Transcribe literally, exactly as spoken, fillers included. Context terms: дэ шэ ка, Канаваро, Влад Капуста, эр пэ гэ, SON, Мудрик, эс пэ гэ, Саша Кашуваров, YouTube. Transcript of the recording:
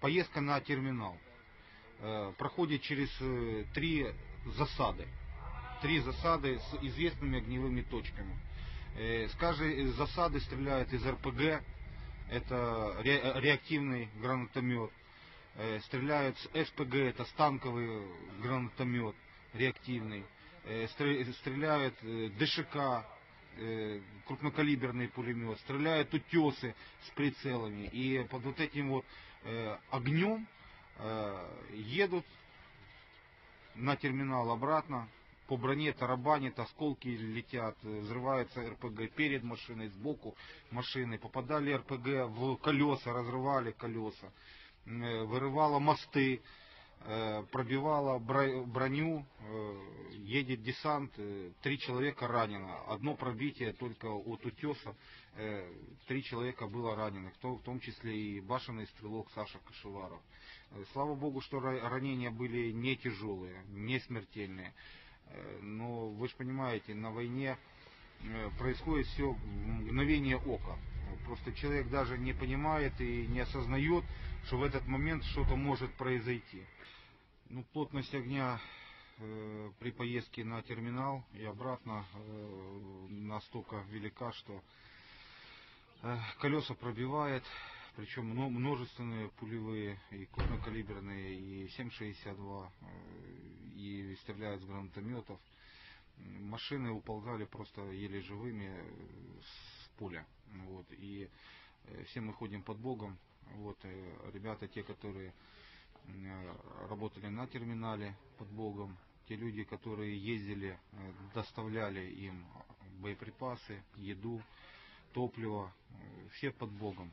поездка на терминал проходит через три засады. Три засады с известными огневыми точками. С каждой засады стреляют из эр пэ гэ, это реактивный гранатомет. Стреляют с эс пэ гэ, это станковый гранатомет реактивный. Стреляют дэ шэ ка, крупнокалиберный пулемет. Стреляют утесы с прицелами. И под вот этим вот огнем едут на терминал обратно. По броне тарабанит, осколки летят, взрывается эр пэ гэ перед машиной, сбоку машины. Попадали эр пэ гэ в колеса, разрывали колеса, вырывало мосты, пробивало броню, едет десант, три человека ранено. Одно пробитие только от утеса, три человека было ранены, в том числе и башенный стрелок Саша Кашуваров. Слава Богу, что ранения были не тяжелые, не смертельные. Но вы же понимаете, на войне происходит все в мгновение ока. Просто человек даже не понимает и не осознает, что в этот момент что-то может произойти. Ну, плотность огня э, при поездке на терминал и обратно э, настолько велика, что э, колеса пробивает, причем множественные пулевые, и крупнокалиберные, и семь шестьдесят два, и стреляют с гранатометов. Машины уползали просто еле живыми с поля. Вот. И все мы ходим под Богом. Вот. Ребята, те, которые работали на терминале, под Богом. Те люди, которые ездили, доставляли им боеприпасы, еду, топливо. Все под Богом.